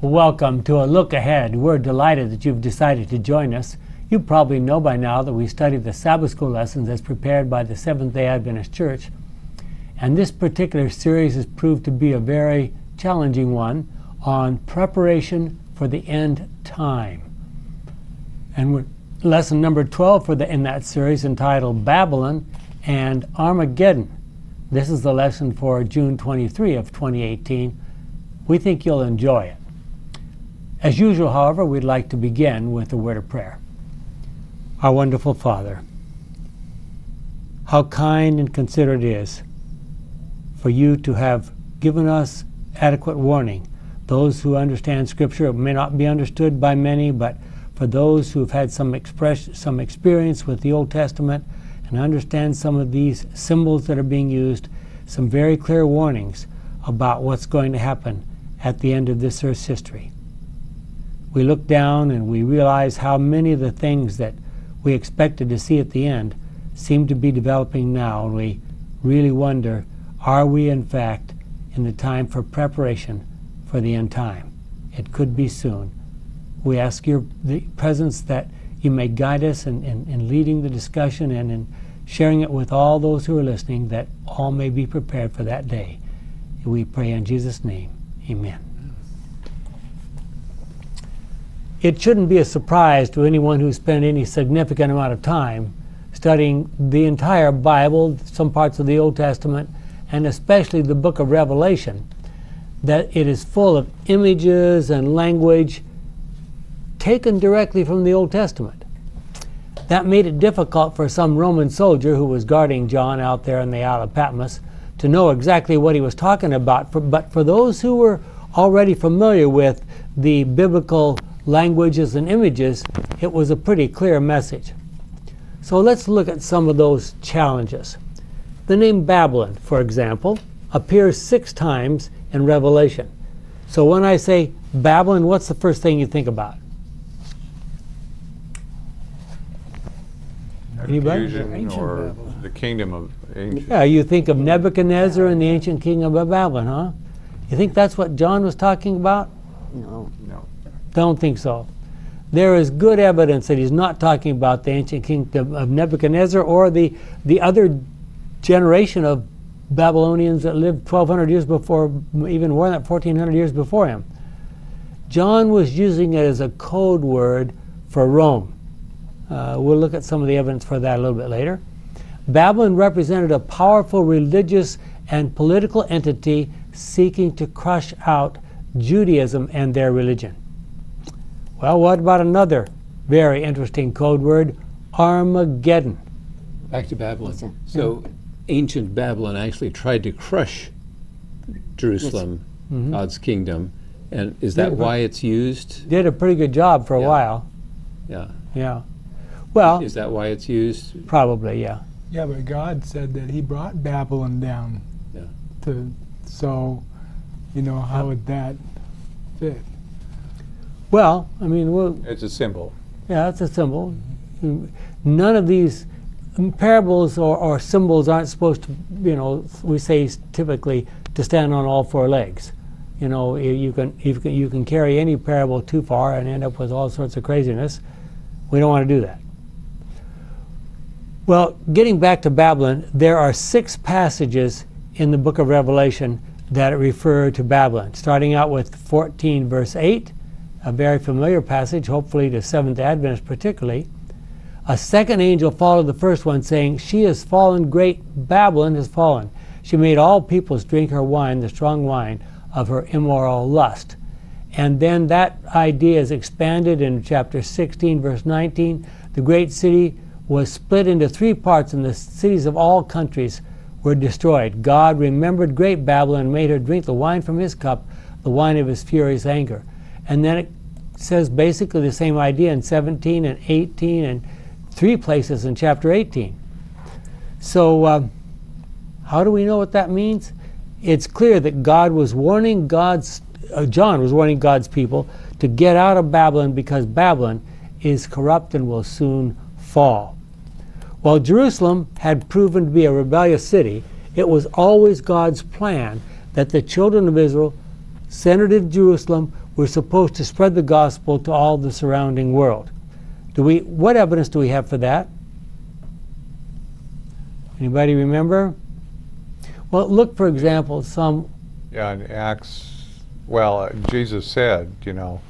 Welcome to A Look Ahead. We're delighted that you've decided to join us. You probably know by now that we study the Sabbath School lessons as prepared by the Seventh-day Adventist Church. And this particular series has proved to be a very challenging one on preparation for the end time. And we're lesson number 12 in that series, entitled Babylon and Armageddon. This is the lesson for June 23 of 2018. We think you'll enjoy it. As usual, however, we'd like to begin with a word of prayer. Our wonderful Father, how kind and considerate it is for you to have given us adequate warning. Those who understand Scripture, it may not be understood by many, but for those who have had some experience with the Old Testament and understand some of these symbols that are being used, some very clear warnings about what's going to happen at the end of this earth's history. We look down and we realize how many of the things that we expected to see at the end seem to be developing now, and we really wonder, are we in fact in the time for preparation for the end time? It could be soon. We ask your presence that you may guide us in leading the discussion and in sharing it with all those who are listening, that all may be prepared for that day. We pray in Jesus' name. Amen. It shouldn't be a surprise to anyone who spent any significant amount of time studying the entire Bible, some parts of the Old Testament, and especially the book of Revelation, that it is full of images and language taken directly from the Old Testament. That made it difficult for some Roman soldier who was guarding John out there in the Isle of Patmos to know exactly what he was talking about. But for those who were already familiar with the biblical languages and images, it was a pretty clear message. So let's look at some of those challenges. The name Babylon, for example, appears 6 times in Revelation. So when I say Babylon, what's the first thing you think about? Anybody? Or the kingdom of ancient. Yeah, you think of Nebuchadnezzar and the ancient kingdom of Babylon, huh? You think that's what John was talking about? No. No. Don't think so. There is good evidence that he's not talking about the ancient kingdom of Nebuchadnezzar or the other generation of Babylonians that lived 1,200 years before, even more than 1,400 years before him. John was using it as a code word for Rome. We'll look at some of the evidence for that a little bit later. Babylon represented a powerful religious and political entity seeking to crush out Judaism and their religion. Well, what about another very interesting code word, Armageddon? Back to Babylon. So ancient Babylon actually tried to crush Jerusalem, God's kingdom. And is that why it's used? Did a pretty good job for a while. Yeah. Yeah. Well, is that why it's used? Probably, yeah. Yeah, but God said that he brought Babylon down. Yeah. So, you know, how would that fit? Well, I mean, it's a symbol. Yeah, it's a symbol. None of these parables or symbols aren't supposed to, you know, we say typically to stand on all 4 legs. You know, you can carry any parable too far and end up with all sorts of craziness. We don't want to do that. Well, getting back to Babylon, there are 6 passages in the book of Revelation that refer to Babylon, starting out with 14 verse 8, a very familiar passage, hopefully to Seventh-day Adventists particularly. A second angel followed the first one, saying, "She has fallen, great Babylon has fallen. She made all peoples drink her wine, the strong wine of her immoral lust." And then that idea is expanded in chapter 16, verse 19. The great city was split into 3 parts, and the cities of all countries were destroyed. God remembered great Babylon and made her drink the wine from his cup, the wine of his furious anger. And then it says basically the same idea in 17 and 18 and 3 places in chapter 18. So how do we know what that means? It's clear that God was warning John was warning God's people to get out of Babylon, because Babylon is corrupt and will soon fall. While Jerusalem had proven to be a rebellious city, it was always God's plan that the children of Israel, centered in Jerusalem, We're supposed to spread the gospel to all the surrounding world. What evidence do we have for that? Anybody remember? Well, look, for example, Yeah, in Acts, well, Jesus said, you know,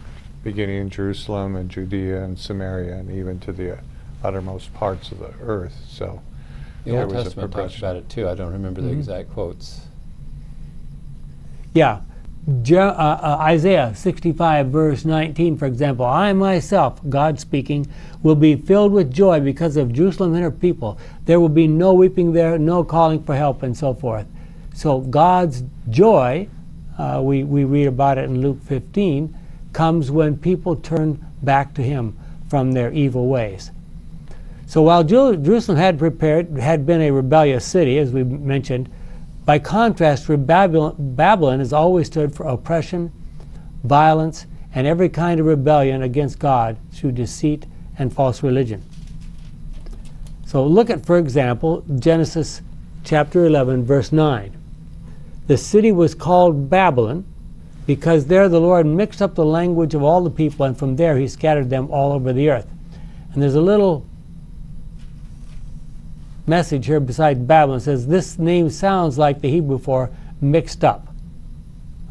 beginning in Jerusalem and Judea and Samaria and even to the uttermost parts of the earth. So the Old Testament talks about it too. I don't remember the exact quotes. Yeah. Isaiah 65 verse 19, for example, I myself, God speaking, will be filled with joy because of Jerusalem and her people. There will be no weeping there, no calling for help, and so forth. So God's joy, we read about it in Luke 15, comes when people turn back to Him from their evil ways. So while Jerusalem had been a rebellious city, as we mentioned, by contrast, Babylon has always stood for oppression, violence, and every kind of rebellion against God through deceit and false religion. So look at, for example, Genesis chapter 11, verse 9. The city was called Babylon because there the Lord mixed up the language of all the people, and from there He scattered them all over the earth. And there's a little message here beside Babylon. Says this name sounds like the Hebrew for mixed up.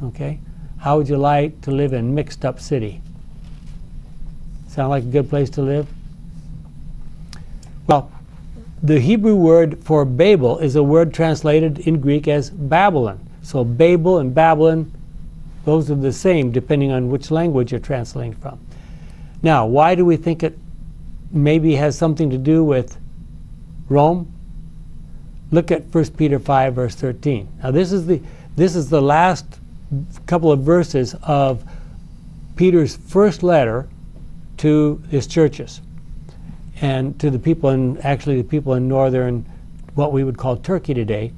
Okay, how would you like to live in mixed up city? Sound like a good place to live? Well, the Hebrew word for Babel is a word translated in Greek as Babylon. So Babel and Babylon, those are the same depending on which language you're translating from. Now, why do we think it maybe has something to do with Rome? Look at 1 Peter 5 verse 13. Now this is the last couple of verses of Peter's first letter to his churches and to the people in, actually the people in northern, what we would call Turkey today.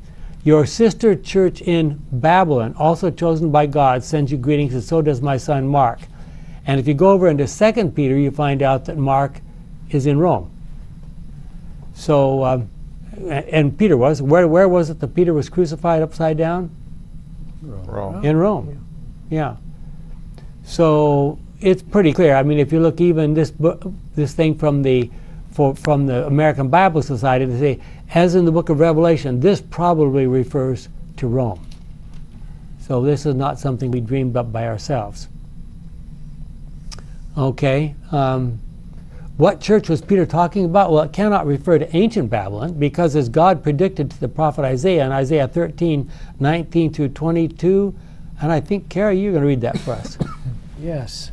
Your sister church in Babylon, also chosen by God, sends you greetings, and so does my son Mark. And if you go over into 2 Peter, you find out that Mark is in Rome. So, and Peter was, where was it that Peter was crucified upside down? Rome. In Rome, yeah. So it's pretty clear. I mean, if you look even this thing from the American Bible Society, they say, as in the book of Revelation, this probably refers to Rome. So this is not something we dreamed up by ourselves. Okay. What church was Peter talking about? Well, it cannot refer to ancient Babylon because, as God predicted to the prophet Isaiah in Isaiah 13, 19 through 22, and I think, Carrie, you're going to read that for us. Yes.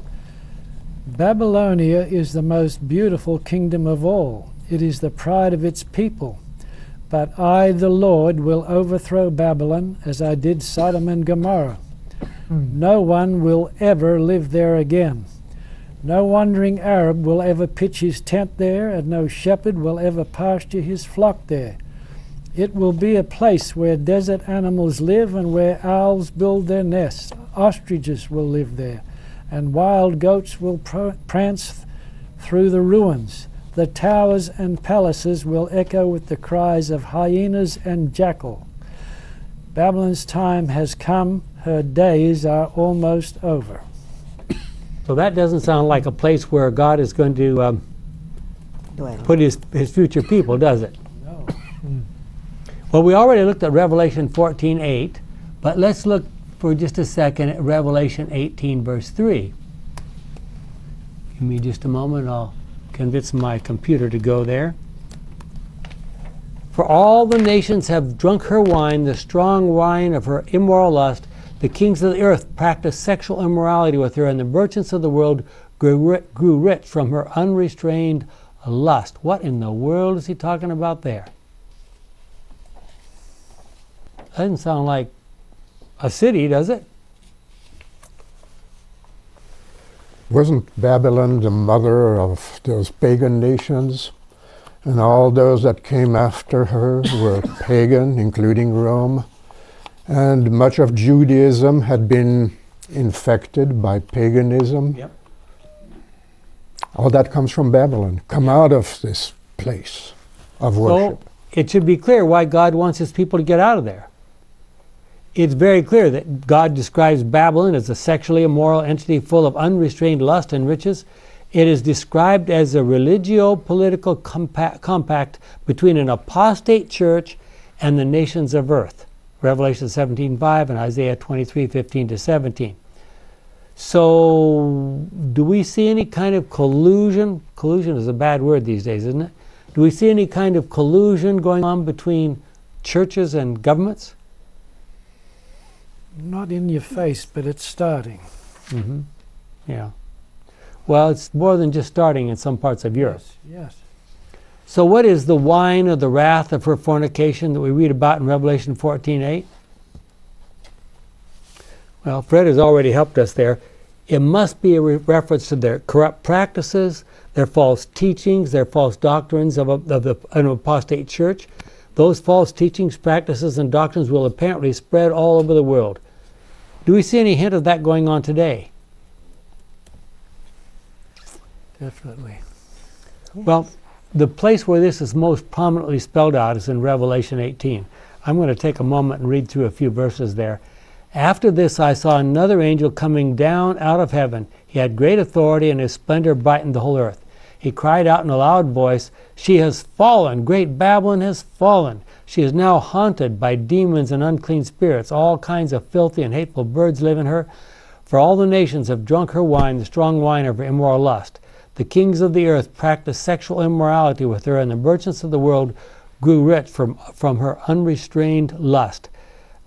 Babylonia is the most beautiful kingdom of all. It is the pride of its people. But I, the Lord, will overthrow Babylon as I did Sodom and Gomorrah. No one will ever live there again. No wandering Arab will ever pitch his tent there, and no shepherd will ever pasture his flock there. It will be a place where desert animals live and where owls build their nests. Ostriches will live there, and wild goats will prance through the ruins. The towers and palaces will echo with the cries of hyenas and jackal. Babylon's time has come. Her days are almost over. So that doesn't sound like a place where God is going to put his future people, does it? No. Well, we already looked at Revelation 14:8, but let's look for just a second at Revelation 18, verse 3. Give me just a moment. I'll convince my computer to go there. For all the nations have drunk her wine, the strong wine of her immoral lust. The kings of the earth practiced sexual immorality with her, and the merchants of the world grew rich from her unrestrained lust. What in the world is he talking about there? That doesn't sound like a city, does it? Wasn't Babylon the mother of those pagan nations? And all those that came after her were pagan, including Rome. And much of Judaism had been infected by paganism. Yep. All that comes from Babylon. Come out of this place of worship. So it should be clear why God wants His people to get out of there. It's very clear that God describes Babylon as a sexually immoral entity full of unrestrained lust and riches. It is described as a religio-political compact between an apostate church and the nations of earth. Revelation 17:5 and Isaiah 23:15-17. So, do we see any kind of collusion? Collusion is a bad word these days, isn't it? Do we see any kind of collusion going on between churches and governments? Not in your face, but it's starting. Mm-hmm. Yeah. Well, it's more than just starting in some parts of Europe. Yes. So what is the wine of the wrath of her fornication that we read about in Revelation 14:8? Well, Fred has already helped us there. It must be a reference to their corrupt practices, their false teachings, their false doctrines of an apostate church. Those false teachings, practices, and doctrines will apparently spread all over the world. Do we see any hint of that going on today? Definitely. Well, the place where this is most prominently spelled out is in Revelation 18. I'm going to take a moment and read through a few verses there. After this I saw another angel coming down out of heaven. He had great authority, and his splendor brightened the whole earth. He cried out in a loud voice, "She has fallen! Great Babylon has fallen! She is now haunted by demons and unclean spirits. All kinds of filthy and hateful birds live in her. For all the nations have drunk her wine, the strong wine of her immoral lust. The kings of the earth practiced sexual immorality with her, and the merchants of the world grew rich from her unrestrained lust."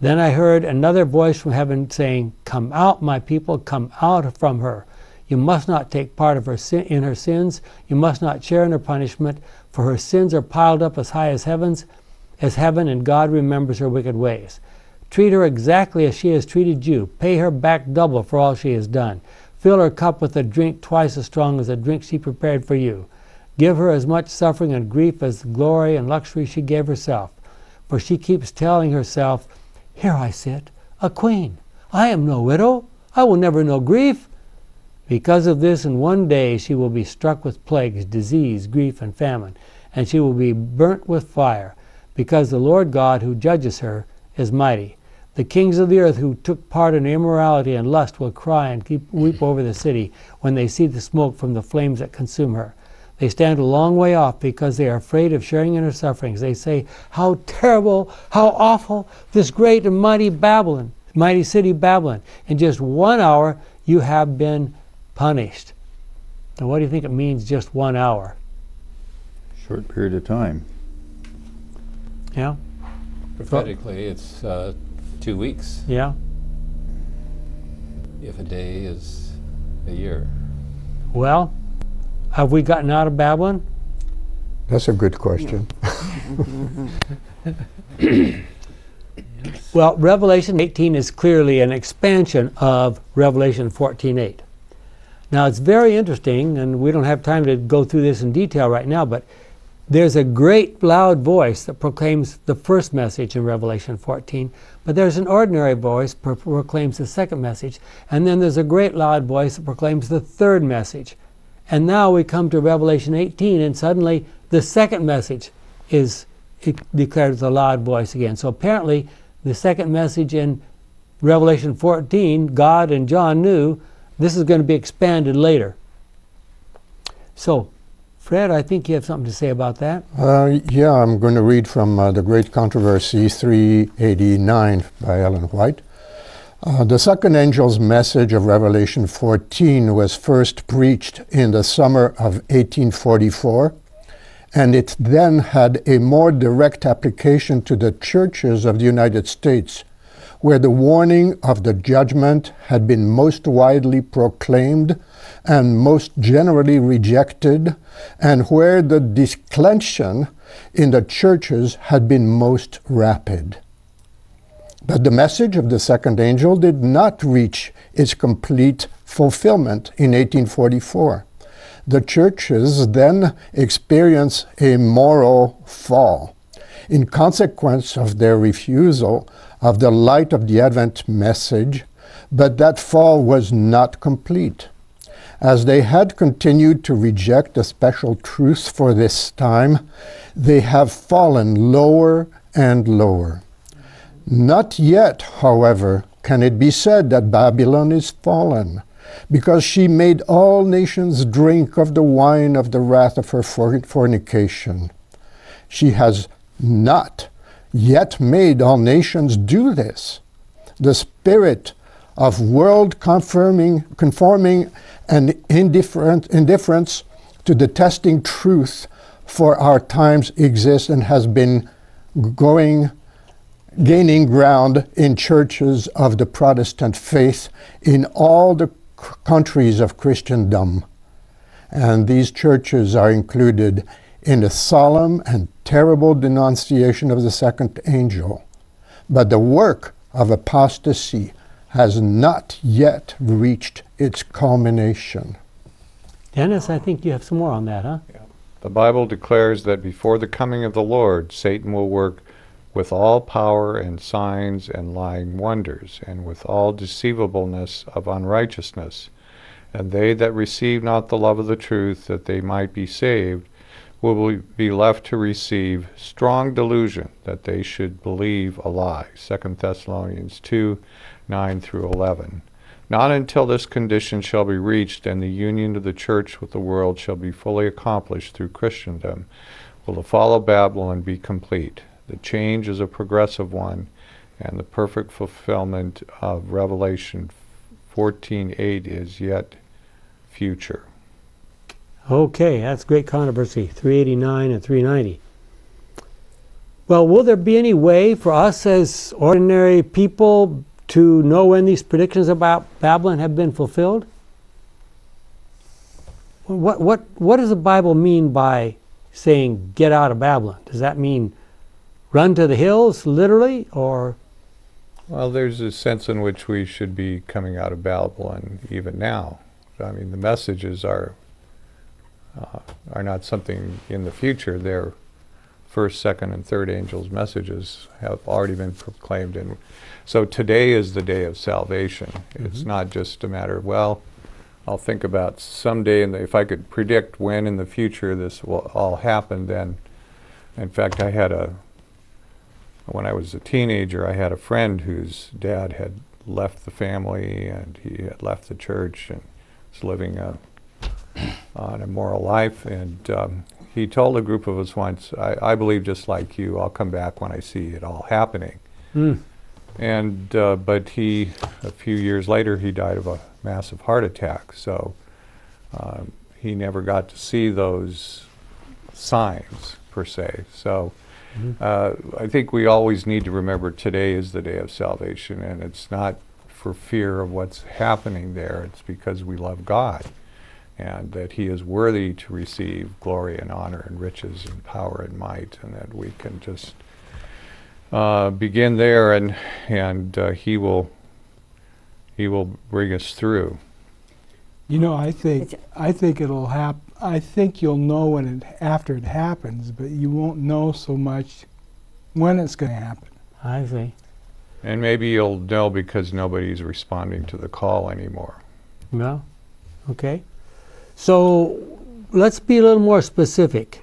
Then I heard another voice from heaven saying, "Come out, my people, come out from her. You must not take part of her in her sins. You must not share in her punishment, for her sins are piled up as high as heaven, and God remembers her wicked ways. Treat her exactly as she has treated you. Pay her back double for all she has done. Fill her cup with a drink twice as strong as the drink she prepared for you. Give her as much suffering and grief as the glory and luxury she gave herself. For she keeps telling herself, 'Here I sit, a queen. I am no widow. I will never know grief.' Because of this, in one day she will be struck with plagues, disease, grief, and famine, and she will be burnt with fire, because the Lord God who judges her is mighty. The kings of the earth who took part in immorality and lust will cry and weep over the city when they see the smoke from the flames that consume her. They stand a long way off because they are afraid of sharing in her sufferings. They say, 'How terrible, how awful, this great and mighty Babylon, mighty city Babylon. In just 1 hour you have been punished.'" Now what do you think it means, just 1 hour? Short period of time. Yeah? Prophetically, it's 2 weeks. Yeah. If a day is a year. Well, have we gotten out of Babylon? That's a good question. Yeah. Well, Revelation 18 is clearly an expansion of Revelation 14:8. Now it's very interesting, and we don't have time to go through this in detail right now, but there's a great loud voice that proclaims the first message in Revelation 14, but there's an ordinary voice that proclaims the second message, and then there's a great loud voice that proclaims the third message. And now we come to Revelation 18, and suddenly the second message is declared with a loud voice again. So apparently the second message in Revelation 14, God and John knew this is going to be expanded later. So, Fred, I think you have something to say about that. Yeah, I'm going to read from The Great Controversy 389 by Ellen White. The second angel's message of Revelation 14 was first preached in the summer of 1844, and it then had a more direct application to the churches of the United States, where the warning of the judgment had been most widely proclaimed and most generally rejected, and where the declension in the churches had been most rapid. But the message of the second angel did not reach its complete fulfillment in 1844. The churches then experienced a moral fall in consequence of their refusal of the light of the Advent message, but that fall was not complete. As they had continued to reject the special truth for this time, they have fallen lower and lower. Not yet, however, can it be said that Babylon is fallen, because she made all nations drink of the wine of the wrath of her fornication. She has not yet made all nations do this. The spirit of world conforming and indifference to the testing truth for our times exists and has been gaining ground in churches of the Protestant faith in all the countries of Christendom. And these churches are included in the solemn and terrible denunciation of the second angel. But the work of apostasy has not yet reached its culmination. Dennis, I think you have some more on that, huh? Yeah. The Bible declares that before the coming of the Lord, Satan will work with all power and signs and lying wonders, and with all deceivableness of unrighteousness. And they that receive not the love of the truth, that they might be saved, will be left to receive strong delusion, that they should believe a lie. 2 Thessalonians 2:9-11. Not until this condition shall be reached, and the union of the church with the world shall be fully accomplished through Christendom, will the fall of Babylon be complete. The change is a progressive one, and the perfect fulfillment of Revelation 14:8 is yet future. Okay, that's great controversy, 389 and 390. Well, will there be any way for us as ordinary people to know when these predictions about Babylon have been fulfilled? What does the Bible mean by saying, get out of Babylon? Does that mean run to the hills, literally, or? Well, there's a sense in which we should be coming out of Babylon even now. I mean, the messages are not something in the future. Their first, second, and third angels' messages have already been proclaimed. And so today is the day of salvation. Mm-hmm. It's not just a matter of, well, I'll think about someday, and if I could predict when in the future this will all happen, then, in fact, I had a, when I was a teenager, I had a friend whose dad had left the family, and he had left the church and was living an immoral life. And he told a group of us once, I believe just like you, I'll come back when I see it all happening. Mm. And but he, a few years later, he died of a massive heart attack. So he never got to see those signs, per se. So I think we always need to remember today is the day of salvation, and it's not for fear of what's happening there. It's because we love God, and that He is worthy to receive glory and honor and riches and power and might, and that we can just begin there, and He will bring us through. You know, I think it'll happen. I think you'll know when after it happens, but you won't know so much when it's going to happen. I see. And maybe you'll know because nobody's responding to the call anymore. No? Okay. So let's be a little more specific.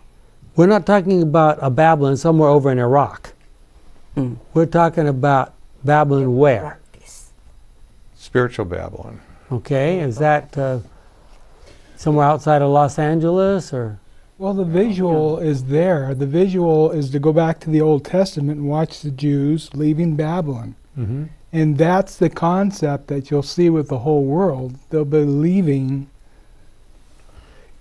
We're not talking about a Babylon somewhere over in Iraq. Mm. We're talking about Babylon where? Spiritual Babylon. Okay. Is that somewhere outside of Los Angeles, or? Well, the visual is there. The visual is to go back to the Old Testament and watch the Jews leaving Babylon. Mm-hmm. And that's the concept that you'll see with the whole world. They'll be leaving.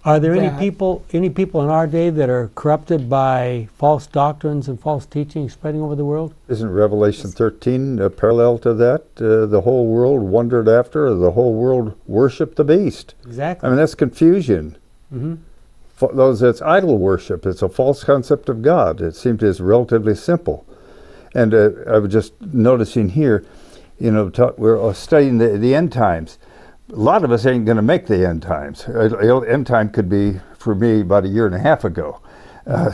Are there any people in our day that are corrupted by false doctrines and false teachings spreading over the world? Isn't Revelation 13 a parallel to that? The whole world wondered after, or the whole world worshipped the beast. Exactly. I mean, that's confusion. Mm-hmm. That's idol worship. It's a false concept of God. It seems it's relatively simple. And I was just noticing here, you know, we're studying the end times. A lot of us ain't going to make the end times. End time could be, for me, about 1.5 years ago. A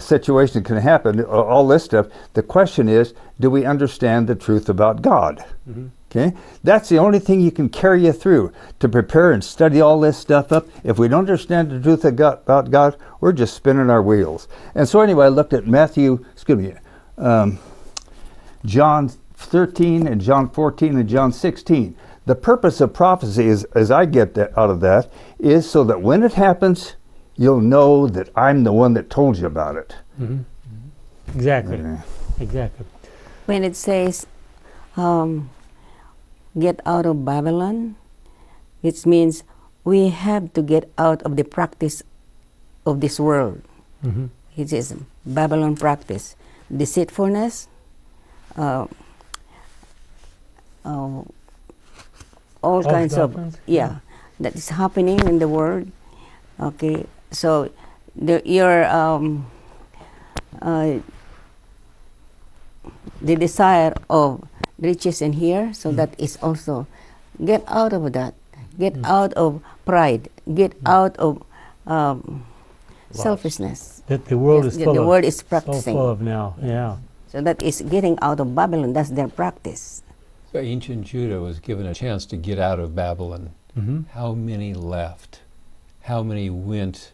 situation can happen, all this stuff. The question is, do we understand the truth about God? Mm-hmm. Okay? That's the only thing you can carry you through, to prepare and study all this stuff up. If we don't understand the truth about God, we're just spinning our wheels. And so anyway, I looked at Matthew, excuse me, John 13 and John 14 and John 16. The purpose of prophecy, is, as I get that out of that, is so that when it happens, you'll know that I'm the one that told you about it. Mm-hmm. Exactly. Yeah. Exactly. When it says, get out of Babylon, it means we have to get out of the practice of this world. Mm-hmm. It is Babylon practice, deceitfulness, all kinds of, yeah, that is happening in the world. Okay, so the desire of riches in here, so that is also, get out of that, get out of pride, get out of selfishness. That the world is full of. The world is practicing. So full of now, yeah. So that is getting out of Babylon, that's their practice. So ancient Judah was given a chance to get out of Babylon. Mm-hmm. How many left? How many went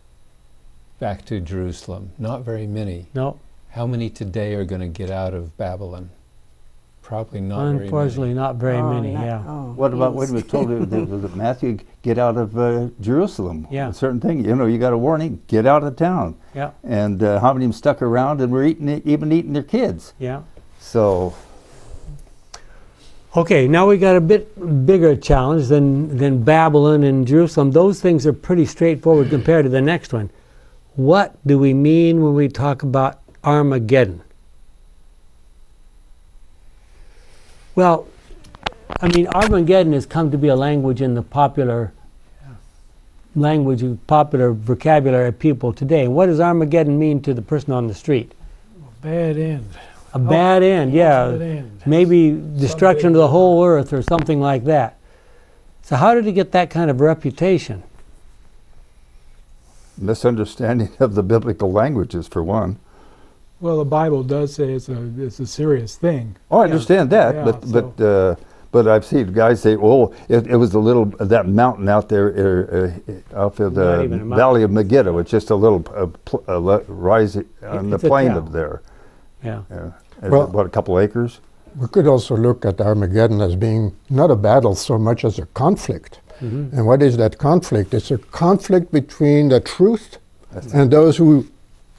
back to Jerusalem? Not very many. No. How many today are going to get out of Babylon? Probably not very many. Unfortunately, not very many, yeah. Oh, what about when we told you that Matthew, get out of Jerusalem? Yeah. A certain thing, you know, you got a warning, get out of town. Yeah. And how many of them stuck around and were even eating their kids? Yeah. So. Okay, now we got a bit bigger challenge than Babylon and Jerusalem. Those things are pretty straightforward compared to the next one. What do we mean when we talk about Armageddon? Well, I mean, Armageddon has come to be a language in the popular language, popular vocabulary of people today. What does Armageddon mean to the person on the street? A bad end. A bad end, yeah. Bad end. Maybe destruction of the whole earth or something like that. So how did he get that kind of reputation? Misunderstanding of the biblical languages, for one. Well, the Bible does say it's a serious thing. Oh, I understand that, yeah, but I've seen guys say, "Oh, it was a little that mountain out there, off of the Valley of Megiddo. It's just a little rise on the plain up there." Yeah. Well, about a couple acres. We could also look at Armageddon as being not a battle so much as a conflict. Mm-hmm. And what is that conflict? It's a conflict between the truth and those who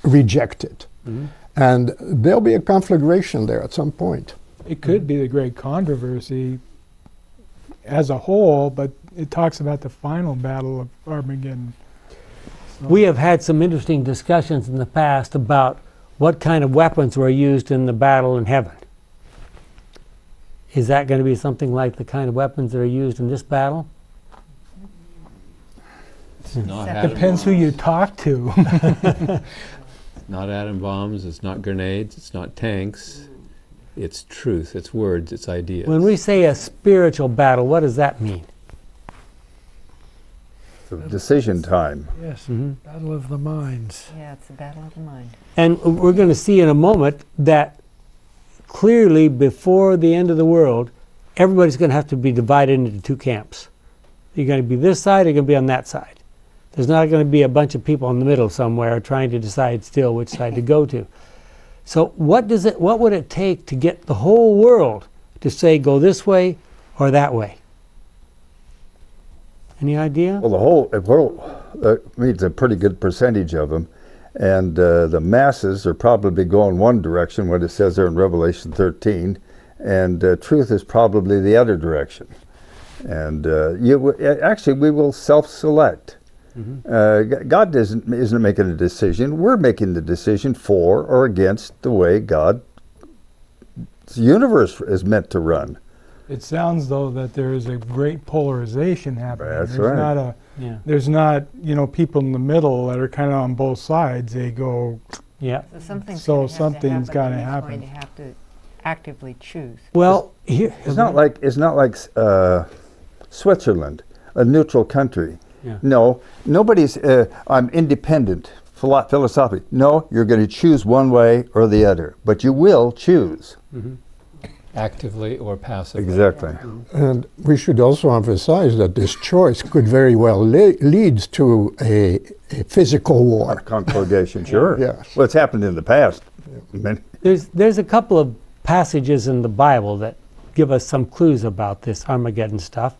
reject it. Mm-hmm. And there'll be a conflagration there at some point. It could be the great controversy as a whole, but it talks about the final battle of Armageddon. So we have had some interesting discussions in the past about what kind of weapons were used in the battle in heaven. Is that going to be something like the kind of weapons that are used in this battle? It's not atom bombs. Depends who you talk to. It's not atom bombs, it's not grenades, it's not tanks. It's truth, it's words, it's ideas. When we say a spiritual battle, what does that mean? Decision time. Yes, battle of the minds. Yeah, it's a battle of the mind. And we're going to see in a moment that clearly before the end of the world, everybody's going to have to be divided into two camps. You're going to be this side, you're going to be on that side. There's not going to be a bunch of people in the middle somewhere trying to decide still which side to go to. So what would it take to get the whole world to say go this way or that way? Any idea? Well, the whole world means a pretty good percentage of them, and the masses are probably going one direction, what it says there in Revelation 13, and truth is probably the other direction. And actually, we will self-select. God isn't making a decision. We're making the decision for or against the way God's universe is meant to run. It sounds, though, that there is a great polarization happening. That's right. There's not, you know, people in the middle that are kind of on both sides. They go, yeah. So something's got to happen. Going to have to actively choose. Well, it's not like Switzerland, a neutral country. Yeah. No, nobody's. I'm independent philosophically. No, you're going to choose one way or the other, but you will choose. Mm-hmm. Actively or passively. Exactly. And we should also emphasize that this choice could very well lead to a physical war. A conflagration, sure. Yeah. Well, it's happened in the past. There's a couple of passages in the Bible that give us some clues about this Armageddon stuff.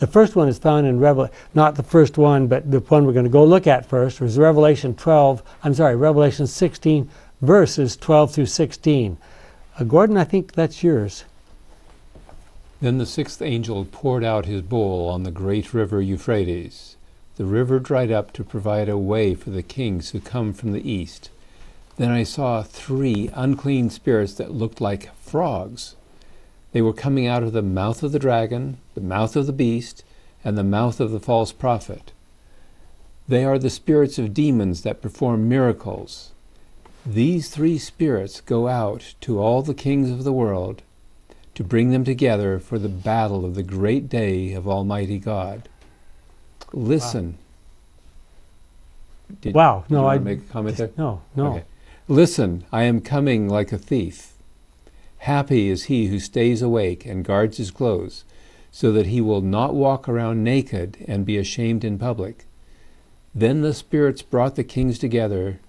The first one is found in Revelation, not the first one, but the one we're going to go look at first, was Revelation 16, verses 12 through 16. Gordon, I think that's yours. Then the sixth angel poured out his bowl on the great river Euphrates. The river dried up to provide a way for the kings who come from the east. Then I saw three unclean spirits that looked like frogs. They were coming out of the mouth of the dragon, the mouth of the beast, and the mouth of the false prophet. They are the spirits of demons that perform miracles. These three spirits go out to all the kings of the world to bring them together for the battle of the great day of Almighty God. Listen. Wow. Did you want to make a comment there? No. Listen, I am coming like a thief. Happy is he who stays awake and guards his clothes, so that he will not walk around naked and be ashamed in public. Then the spirits brought the kings together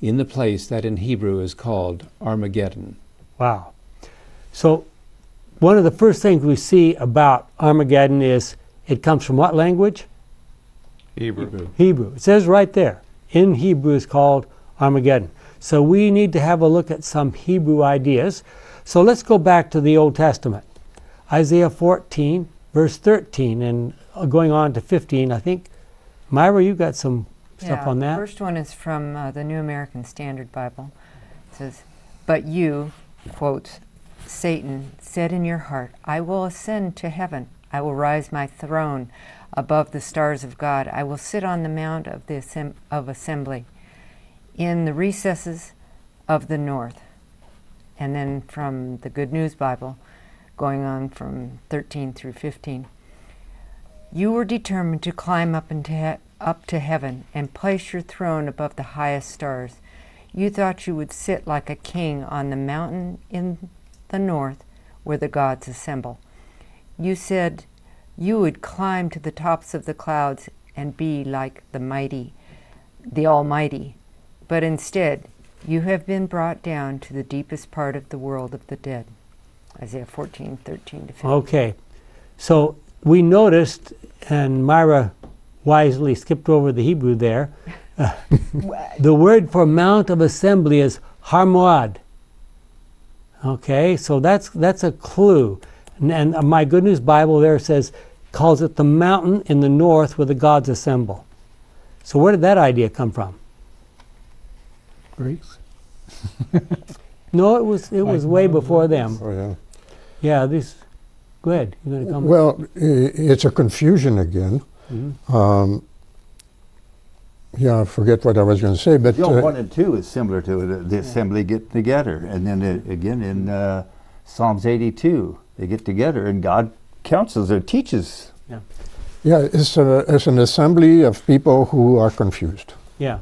in the place that in Hebrew is called Armageddon. Wow. So one of the first things we see about Armageddon is it comes from what language? Hebrew. Hebrew. It says right there, in Hebrew is called Armageddon. So we need to have a look at some Hebrew ideas. So let's go back to the Old Testament. Isaiah 14, verse 13, and going on to 15, I think. Myra, you got some stuff on that? The first one is from the New American Standard Bible. It says, "But you," quotes, "Satan said in your heart, I will ascend to heaven. I will rise my throne above the stars of God. I will sit on the mount of the assembly in the recesses of the north." And then from the Good News Bible, going on from 13 through 15. "You were determined to climb up to heaven and place your throne above the highest stars. You thought you would sit like a king on the mountain in the north where the gods assemble. You said you would climb to the tops of the clouds and be like the Almighty. But instead, you have been brought down to the deepest part of the world of the dead." Isaiah 14, 13 to 15. Okay. So we noticed, and Myra wisely skipped over the Hebrew there, the word for Mount of Assembly is Harmoad. Okay, so that's a clue. And my Good News Bible there calls it the mountain in the north where the gods assemble. So where did that idea come from? Greeks? No, it was way before them. Oh, yeah. Yeah, this. Go ahead. You're going to comment? Well, it's a confusion again. Mm-hmm. Yeah, I forget what I was going to say, but 1 and 2 is similar to the assembly getting together, and then again in Psalms 82, they get together and God counsels or teaches. Yeah. Yeah, it's an assembly of people who are confused. Yeah.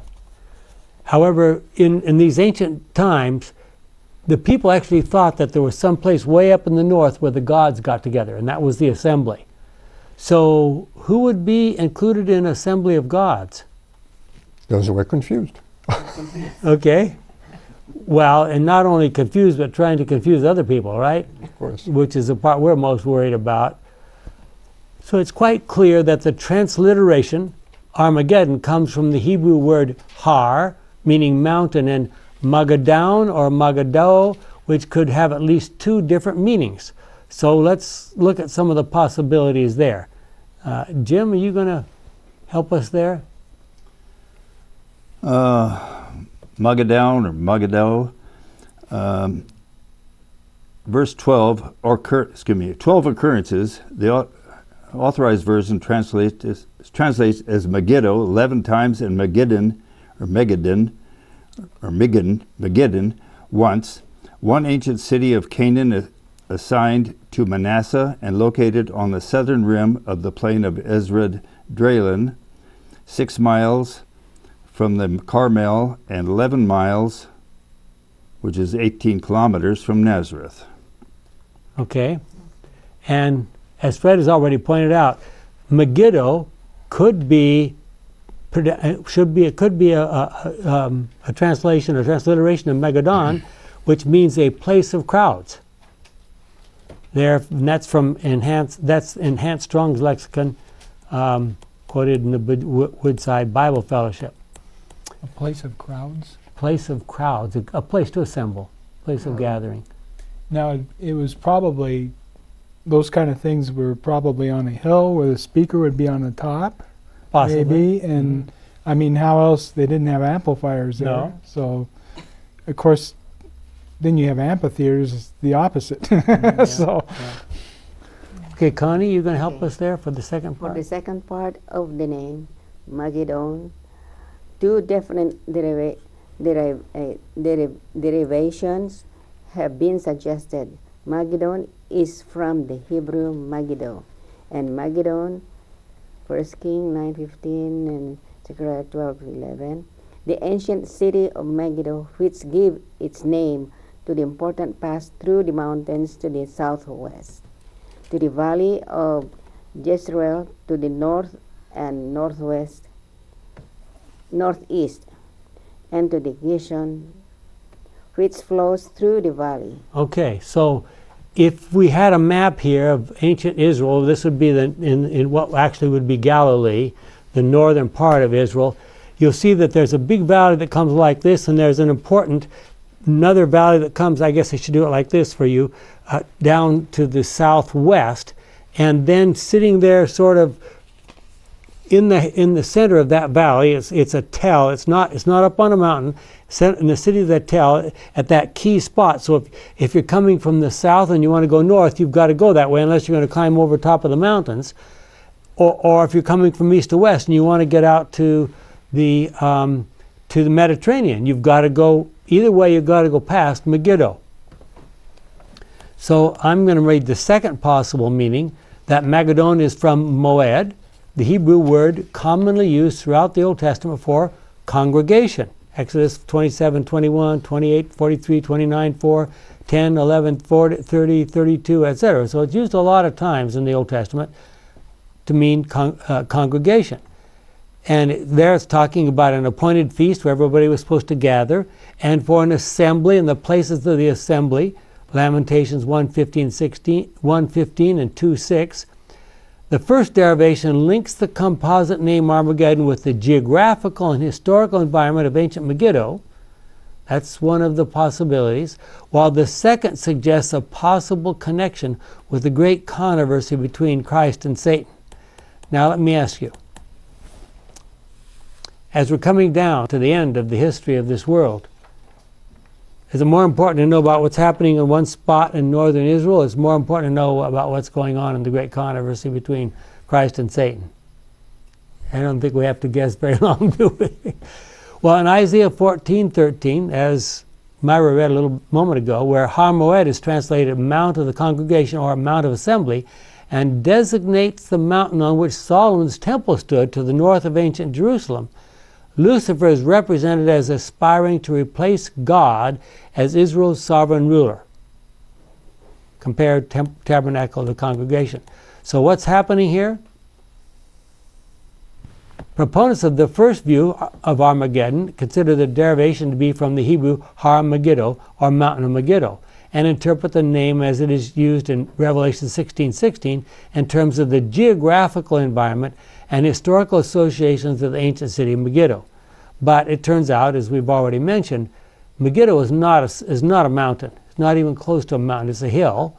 However, in these ancient times, the people actually thought that there was some place way up in the north where the gods got together, and that was the assembly. So who would be included in assembly of gods? Those who were confused. Okay. Well, and not only confused, but trying to confuse other people, right? Of course. Which is the part we're most worried about. So it's quite clear that the transliteration Armageddon comes from the Hebrew word har, meaning mountain, and Magadown or Magado, which could have at least 2 different meanings. So let's look at some of the possibilities there. Jim, are you going to help us there? Magadown or Magado. Verse 12, or 12 occurrences. The Authorized Version translates as Megiddo 11 times, and Megiddon or Megiddon, Megiddon once, one ancient city of Canaan assigned to Manasseh and located on the southern rim of the plain of Esdraelon, 6 miles from the Carmel and 11 miles, which is 18 kilometers from Nazareth. Okay, and as Fred has already pointed out, Megiddo could be a translation or transliteration of Megaddon, which means a place of crowds. there, and that's from Enhanced, that's Enhanced Strong's Lexicon, quoted in the Woodside Bible Fellowship. A place of crowds? Place of crowds, a place to assemble, place of gathering. Now, it was probably, those kind of things were probably on a hill where the speaker would be on the top, possibly. Maybe, and I mean, how else? They didn't have amplifiers there, so of course, then you have amphitheaters, the opposite. Okay, Connie, you're going to help us there for the second part? For the second part of the name, Mageddon, two different derivations have been suggested. Mageddon is from the Hebrew Megiddo, and Mageddon, 1 Kings 9:15 and Zechariah 12:11, the ancient city of Megiddo, which gave its name to the important pass through the mountains to the southwest, to the valley of Jezreel to the north and northwest, northeast, and to the Gihon, which flows through the valley. Okay, so if we had a map here of ancient Israel, this would be the, in what actually would be Galilee, the northern part of Israel. You'll see that there's a big valley that comes like this, and there's an important another valley that comes, I guess I should do it like this for you, down to the southwest, and then sitting there sort of in the center of that valley, it's a tell, it's not up on a mountain, in the city of the tell, at that key spot. So if you're coming from the south and you want to go north, you've got to go that way unless you're going to climb over top of the mountains, or if you're coming from east to west and you want to get out to the Mediterranean, you've got to go either way, you've got to go past Megiddo. So I'm going to read the second possible meaning, that Mageddon is from Moed, the Hebrew word commonly used throughout the Old Testament for congregation. Exodus 27:21, 28:43, 29:4, 10, 11, 40, 30, 32, etc. So it's used a lot of times in the Old Testament to mean congregation. And there it's talking about an appointed feast where everybody was supposed to gather, and for an assembly in the places of the assembly, Lamentations 1:15 and 2:6. The first derivation links the composite name Armageddon with the geographical and historical environment of ancient Megiddo. That's one of the possibilities, while the second suggests a possible connection with the great controversy between Christ and Satan. Now let me ask you, as we're coming down to the end of the history of this world, is it more important to know about what's happening in one spot in northern Israel, or is it more important to know about what's going on in the great controversy between Christ and Satan? I don't think we have to guess very long, do we? Well, in Isaiah 14:13, as Myra read a little moment ago, where Har Moed is translated Mount of the Congregation or Mount of Assembly, and designates the mountain on which Solomon's temple stood to the north of ancient Jerusalem, Lucifer is represented as aspiring to replace God as Israel's sovereign ruler. Compare tabernacle to congregation. So what's happening here? Proponents of the first view of Armageddon consider the derivation to be from the Hebrew Har Megiddo, or Mountain of Megiddo, and interpret the name as it is used in Revelation 16:16 in terms of the geographical environment and historical associations of the ancient city of Megiddo. But it turns out, as we've already mentioned, Megiddo is not a mountain. It's not even close to a mountain. It's a hill,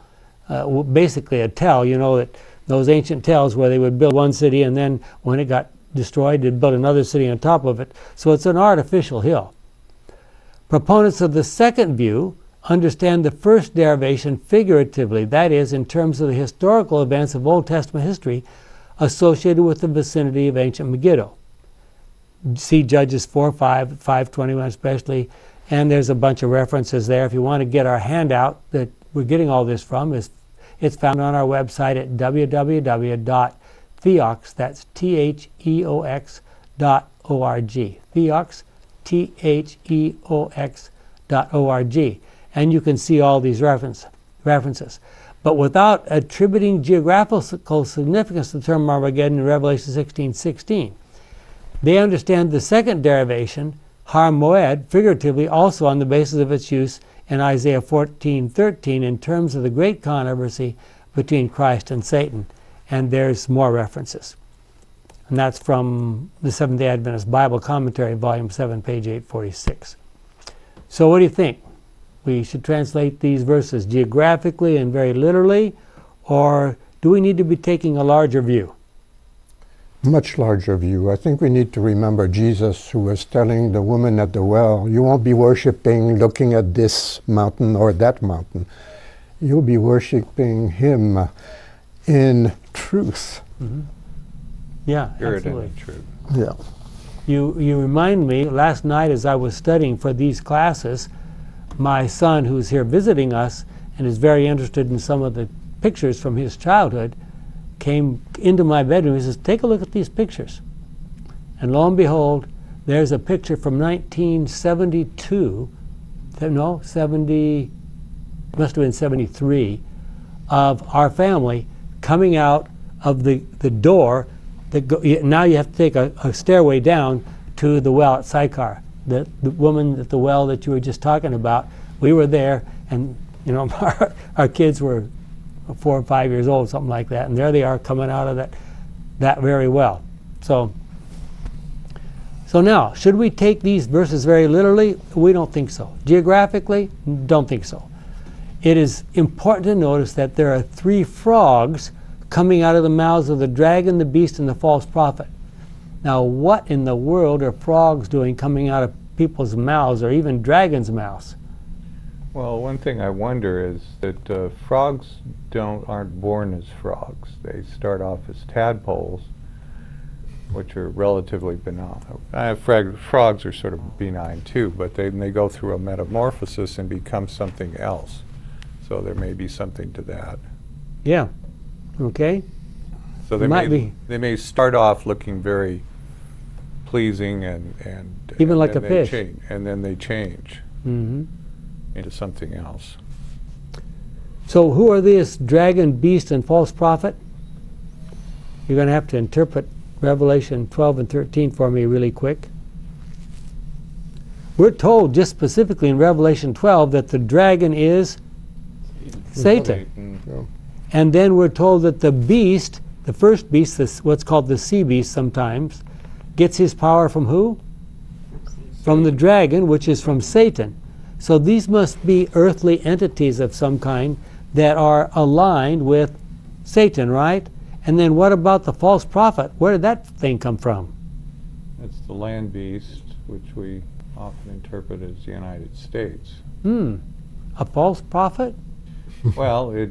basically a tell. You know, that those ancient tells where they would build one city and then when it got destroyed, they'd build another city on top of it. So it's an artificial hill. Proponents of the second view understand the first derivation figuratively, that is, in terms of the historical events of Old Testament history associated with the vicinity of ancient Megiddo. See Judges 4:5, 5:21 especially, and there's a bunch of references there. If you want to get our handout that we're getting all this from, it's found on our website at www.theox, that's T-H-E-O-X .org, theox, T-H-E-O-X .org. And you can see all these references. But without attributing geographical significance to the term Armageddon in Revelation 16:16, they understand the second derivation, Har Moed, figuratively also on the basis of its use and Isaiah 14:13 in terms of the great controversy between Christ and Satan. And there's more references. And that's from the Seventh-day Adventist Bible Commentary, Volume 7, page 846. So what do you think? We should translate these verses geographically and very literally, or do we need to be taking a larger view? Much larger view. I think we need to remember Jesus, who was telling the woman at the well, you won't be worshiping looking at this mountain or that mountain. You'll be worshiping him in truth. Mm-hmm. Yeah, absolutely. True. Yeah. You remind me, last night as I was studying for these classes, my son, who's here visiting us and is very interested in some of the pictures from his childhood, came into my bedroom. He says, take a look at these pictures. And lo and behold, there's a picture from 1972, no, 70, must have been 73, of our family coming out of the door. Now you have to take a stairway down to the well at Sychar. The woman at the well that you were just talking about, we were there, and you know, our kids were 4 or 5 years old, something like that, and there they are coming out of that very well. So now, should we take these verses very literally? We don't think so. Geographically, don't think so. It is important to notice that there are three frogs coming out of the mouths of the dragon, the beast, and the false prophet. Now, what in the world are frogs doing coming out of people's mouths, or even dragons' mouths? Well, one thing I wonder is that frogs aren't born as frogs. They start off as tadpoles, which are relatively benign. Frogs are sort of benign too, but they go through a metamorphosis and become something else. So there may be something to that. Yeah. Okay. So they may start off looking very pleasing and even like a fish, and then they change into something else. So who are these dragon, beast, and false prophet? You're going to have to interpret Revelation 12 and 13 for me really quick. We're told just specifically in Revelation 12 that the dragon is Satan. No. And then we're told that the beast, the first beast, this what's called the sea beast sometimes, gets his power from who? From the dragon, which is from Satan. So these must be earthly entities of some kind that are aligned with Satan, right? And then what about the false prophet? Where did that thing come from? That's the land beast, which we often interpret as the United States. Hmm. A false prophet? Well, it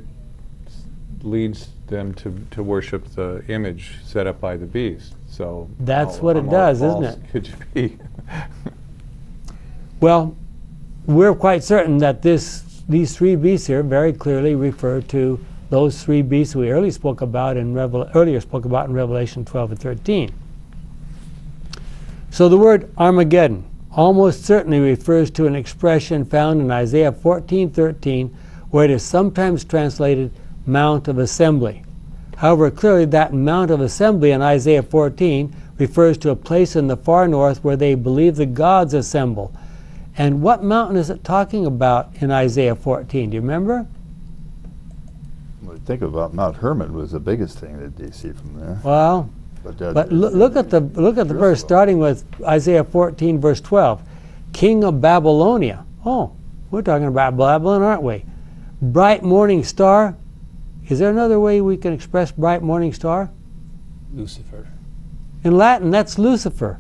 leads them to worship the image set up by the beast. So that's what it does, isn't it? Could you be? Well, we're quite certain that these three beasts here very clearly refer to those three beasts we earlier spoke about in Revelation 12 and 13. So the word Armageddon almost certainly refers to an expression found in Isaiah 14:13, where it is sometimes translated Mount of Assembly. However, clearly that Mount of Assembly in Isaiah 14 refers to a place in the far north where they believe the gods assemble. And what mountain is it talking about in Isaiah 14? Do you remember? Well, think about Mount Hermon was the biggest thing that they see from there. Well, but look at the verse starting with Isaiah 14, verse 12. King of Babylonia. Oh, we're talking about Babylon, aren't we? Bright morning star. Is there another way we can express bright morning star? Lucifer. In Latin, that's Lucifer.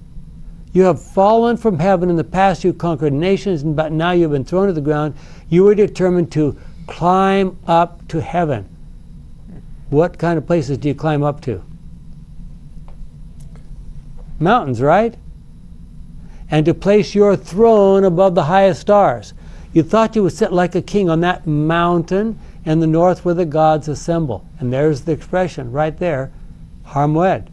You have fallen from heaven. In the past you conquered nations, but now you've been thrown to the ground. You were determined to climb up to heaven. What kind of places do you climb up to? Mountains, right? And to place your throne above the highest stars. You thought you would sit like a king on that mountain in the north where the gods assemble. And there's the expression right there, Harmoed,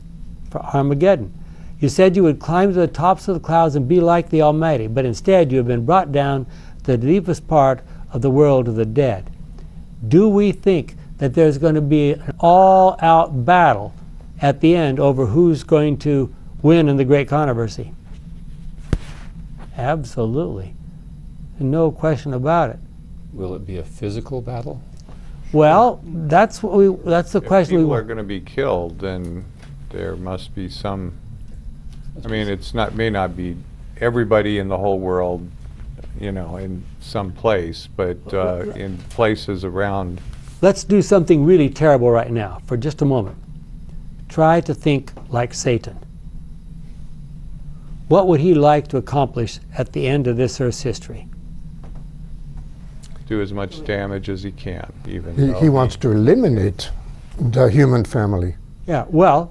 for Armageddon. You said you would climb to the tops of the clouds and be like the Almighty, but instead you have been brought down to the deepest part of the world of the dead. Do we think that there's going to be an all-out battle at the end over who's going to win in the great controversy? Absolutely. No question about it. Will it be a physical battle? Well, that's what that's the question. If people are going to be killed, then there must be some. I mean, it's not may not be everybody in the whole world, you know, in some place, but in places around. Let's do something really terrible right now for just a moment. Try to think like Satan. What would he like to accomplish at the end of this Earth's history? Do as much damage as he can. Even he wants to eliminate the human family. Yeah, well,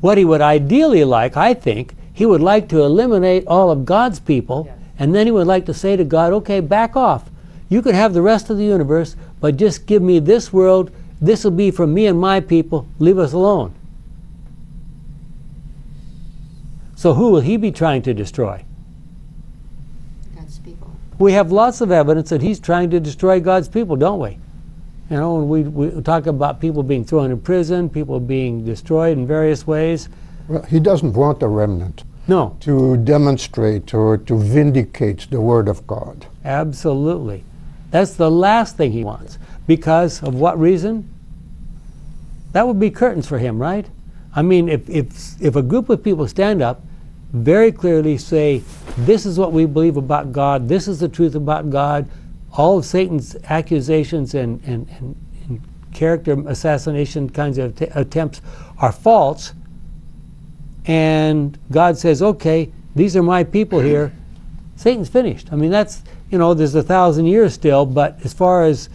what he would ideally like, I think, he would like to eliminate all of God's people, yeah. And then he would like to say to God, okay, back off. You can have the rest of the universe, but just give me this world. This will be for me and my people. Leave us alone. So who will he be trying to destroy? God's people. We have lots of evidence that he's trying to destroy God's people, don't we? You know, we talk about people being thrown in prison, people being destroyed in various ways. Well, he doesn't want the remnant. No. To demonstrate or to vindicate the Word of God. Absolutely. That's the last thing he wants. Because of what reason? That would be curtains for him, right? I mean, if a group of people stand up, very clearly say, this is what we believe about God, this is the truth about God, all of Satan's accusations and character assassination kinds of attempts are false, and God says, okay, these are my people here, Satan's finished. I mean, that's, you know, there's 1,000 years still, but as far as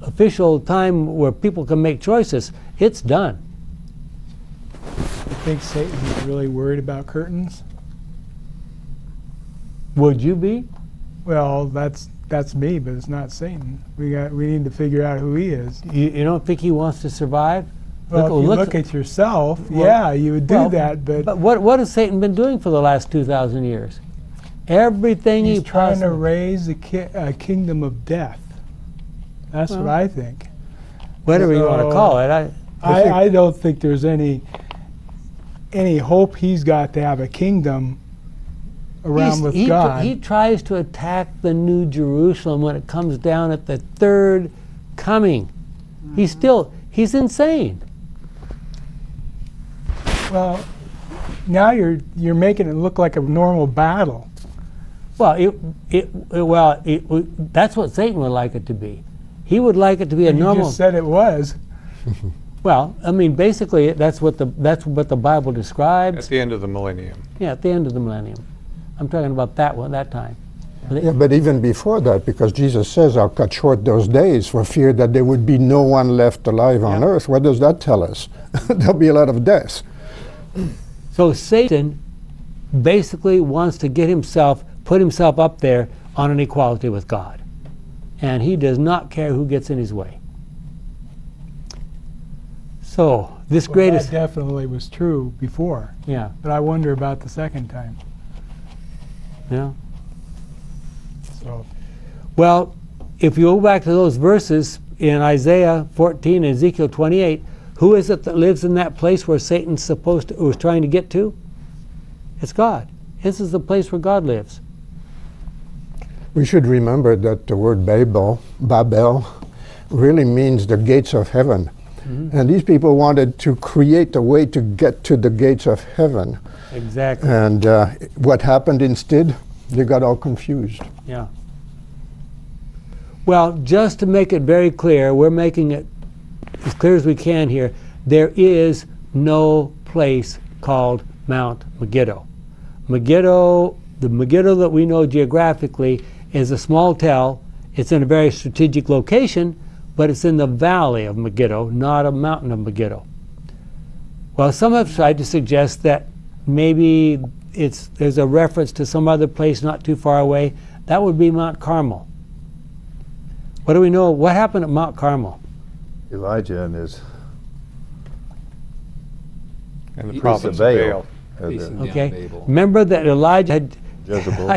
official time where people can make choices, it's done. You think Satan is really worried about curtains? Would you be? Well, that's me, but it's not Satan. We need to figure out who he is. You don't think he wants to survive? Well, if you look at yourself, well, yeah, you would do that. But what has Satan been doing for the last 2,000 years? Everything he's trying to raise a kingdom of death. That's what I think. Whatever you want to call it. I don't think there's any hope he's got to have a kingdom around with God. He tries to attack the New Jerusalem when it comes down at the third coming. Mm-hmm. He's insane. Well, now you're making it look like a normal battle. Well, that's what Satan would like it to be. He would like it to be a normal. You just said it was. Well, I mean, basically, that's what the Bible describes. At the end of the millennium. Yeah, at the end of the millennium. I'm talking about that one, that time. Yeah, but even before that, because Jesus says, I'll cut short those days for fear that there would be no one left alive on earth. What does that tell us? There'll be a lot of deaths. So Satan basically wants to put himself up there on an equality with God. And he does not care who gets in his way. So this greatest... That definitely was true before. Yeah. But I wonder about the second time. Yeah. So. Well, if you go back to those verses in Isaiah 14 and Ezekiel 28, who is it that lives in that place where Satan's was trying to get to? It's God. This is the place where God lives. We should remember that the word Babel, really means the gates of heaven. Mm-hmm. And these people wanted to create a way to get to the gates of heaven. Exactly. And what happened instead? They got all confused. Yeah. Well, just to make it very clear, we're making it as clear as we can here, there is no place called Mount Megiddo. The Megiddo that we know geographically is a small town. It's in a very strategic location, but it's in the valley of Megiddo, not a mountain of Megiddo. Well, some have tried to suggest that maybe there's a reference to some other place not too far away. That would be Mount Carmel. What do we know? What happened at Mount Carmel? Elijah and his... And the prophets of Baal. Okay. Remember that Elijah had... Jezebel.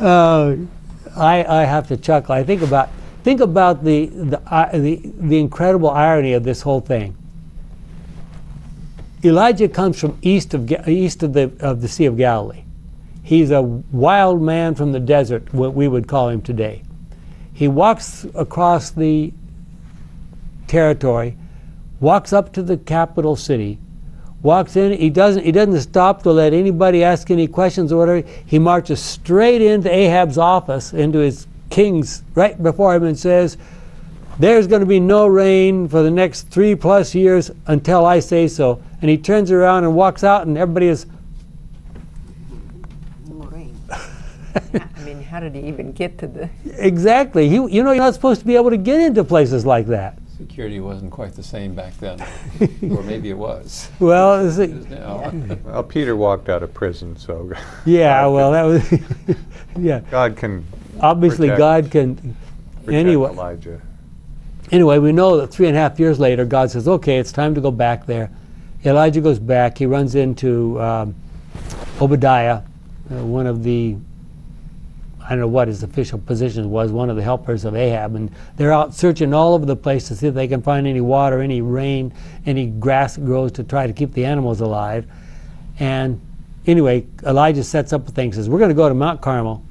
I have to chuckle. I think about the incredible irony of this whole thing. Elijah comes from east of the Sea of Galilee. He's a wild man from the desert, what we would call him today. He walks across the territory, walks up to the capital city, walks in. He doesn't stop to let anybody ask any questions or whatever. He marches straight into Ahab's office, into his king's, right before him, and says, "There's going to be no rain for the next 3+ years until I say so." And he turns around and walks out, and everybody is... No rain. I mean, how did he even get to the... Exactly. You know, you're not supposed to be able to get into places like that. Security wasn't quite the same back then, or maybe it was. Well, it is now. Yeah. Well, Peter walked out of prison, so... Yeah, well, that was... yeah. God can... Obviously, God can... Anyway, Elijah. Anyway, we know that 3.5 years later, God says, okay, it's time to go back there. Elijah goes back. He runs into Obadiah, one of the, I don't know what his official position was, one of the helpers of Ahab. And they're out searching all over the place to see if they can find any water, any rain, any grass that grows to try to keep the animals alive. And anyway, Elijah sets up a thing, says, we're going to go to Mount Carmel.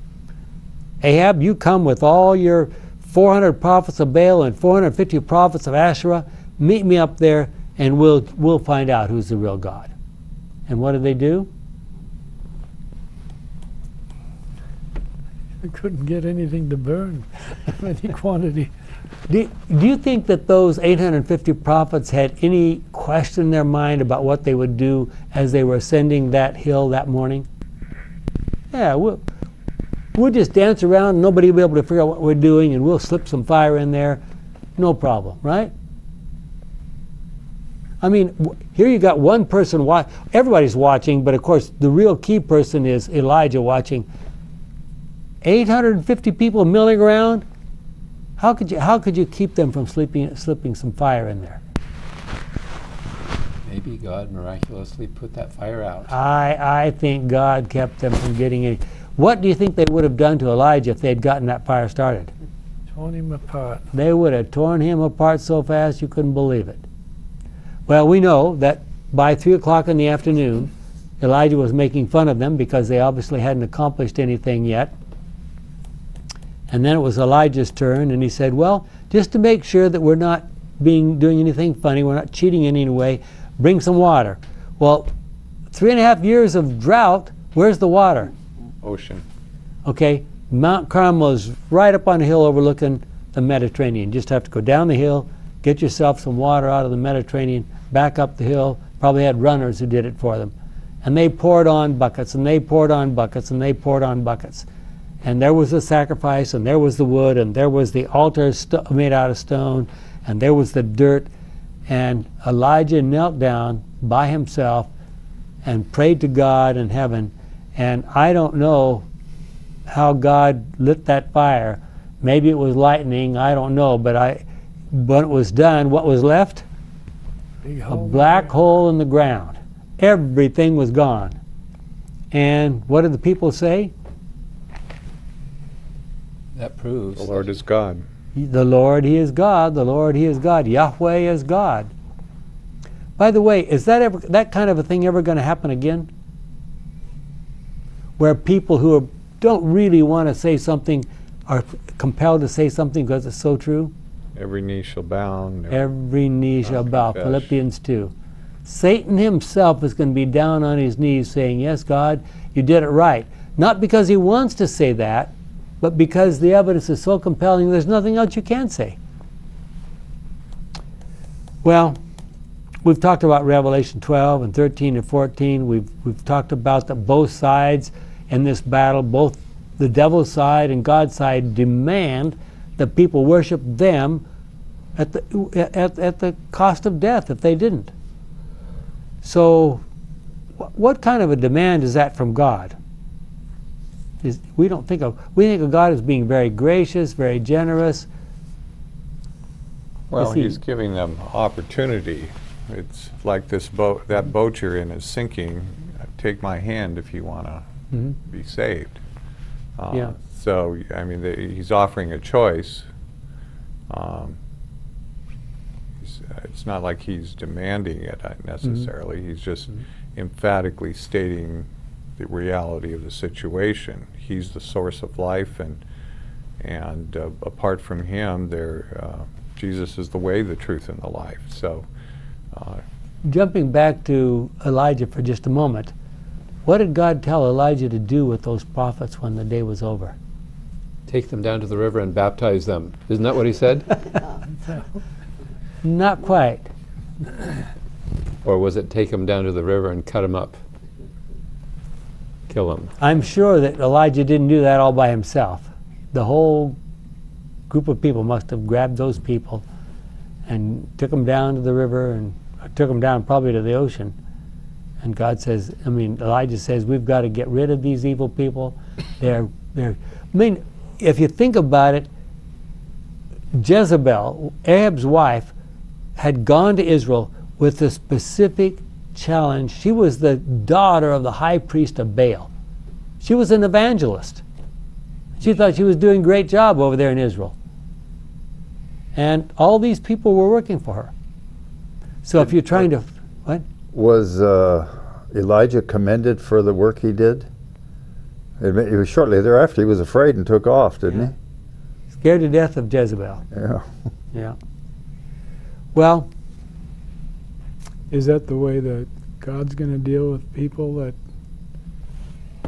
Ahab, you come with all your 400 prophets of Baal and 450 prophets of Asherah. Meet me up there, and we'll find out who's the real God. And what did they do? They couldn't get anything to burn in any quantity. Do you think that those 850 prophets had any question in their mind about what they would do as they were ascending that hill that morning? Yeah, we'll just dance around. Nobody will be able to figure out what we're doing, and we'll slip some fire in there. No problem, right? I mean, here you got one person watching. Everybody's watching, but of course, the real key person is Elijah watching. 850 people milling around. How could you keep them from slipping some fire in there? Maybe God miraculously put that fire out. I think God kept them from getting any. What do you think they would have done to Elijah if they had gotten that fire started? Torn him apart. They would have torn him apart so fast you couldn't believe it. Well, we know that by 3 o'clock in the afternoon, Elijah was making fun of them because they obviously hadn't accomplished anything yet. And then it was Elijah's turn, and he said, well, just to make sure that we're not doing anything funny, we're not cheating in any way, bring some water. Well, 3.5 years of drought, where's the water? Ocean. Okay, Mount Carmel is right up on a hill overlooking the Mediterranean. You just have to go down the hill, get yourself some water out of the Mediterranean, back up the hill. Probably had runners who did it for them. And they poured on buckets, and they poured on buckets, and they poured on buckets. And there was the sacrifice, and there was the wood, and there was the altar made out of stone, and there was the dirt. And Elijah knelt down by himself and prayed to God in heaven. And I don't know how God lit that fire. Maybe it was lightning, I don't know, but when it was done, what was left? A black hole in the ground. Everything was gone. And what did the people say? That proves the Lord is God. The Lord, He is God. The Lord, He is God. Yahweh is God. By the way, is that kind of a thing ever going to happen again? Where people who don't really want to say something are compelled to say something because it's so true? Every knee shall bow. Every knee shall bow. Gosh. Philippians 2. Satan himself is going to be down on his knees saying, yes, God, you did it right. Not because he wants to say that, but because the evidence is so compelling, there's nothing else you can say. Well, we've talked about Revelation 12 and 13 and 14. We've talked about that both sides in this battle, both the devil's side and God's side, demand that people worship them at the cost of death if they didn't. So what kind of a demand is that from God? We think of God as being very gracious, very generous. Well, He's giving them opportunity. It's like this boat, that boat you're in is sinking. Take my hand if you want to be saved. Yeah. So, I mean, He's offering a choice. It's not like He's demanding it necessarily. He's just emphatically stating the reality of the situation. He's the source of life, and apart from him, Jesus is the way, the truth, and the life. So, jumping back to Elijah for just a moment, what did God tell Elijah to do with those prophets when the day was over? Take them down to the river and baptize them. Isn't that what he said? Not quite. Or was it take them down to the river and cut them up? Kill them. I'm sure that Elijah didn't do that all by himself. The whole group of people must have grabbed those people and took them down to the river, and took them down probably to the ocean. And God says, I mean, Elijah says, we've got to get rid of these evil people. I mean, if you think about it, Jezebel, Ahab's wife, had gone to Israel with a specific challenge. She was the daughter of the high priest of Baal. She was an evangelist. She thought she was doing a great job over there in Israel. And all these people were working for her. So if you're trying to, what? Was Elijah commended for the work he did? It was shortly thereafter. He was afraid and took off, didn't he? Scared to death of Jezebel. Yeah. Yeah. Well, is that the way that God's going to deal with people that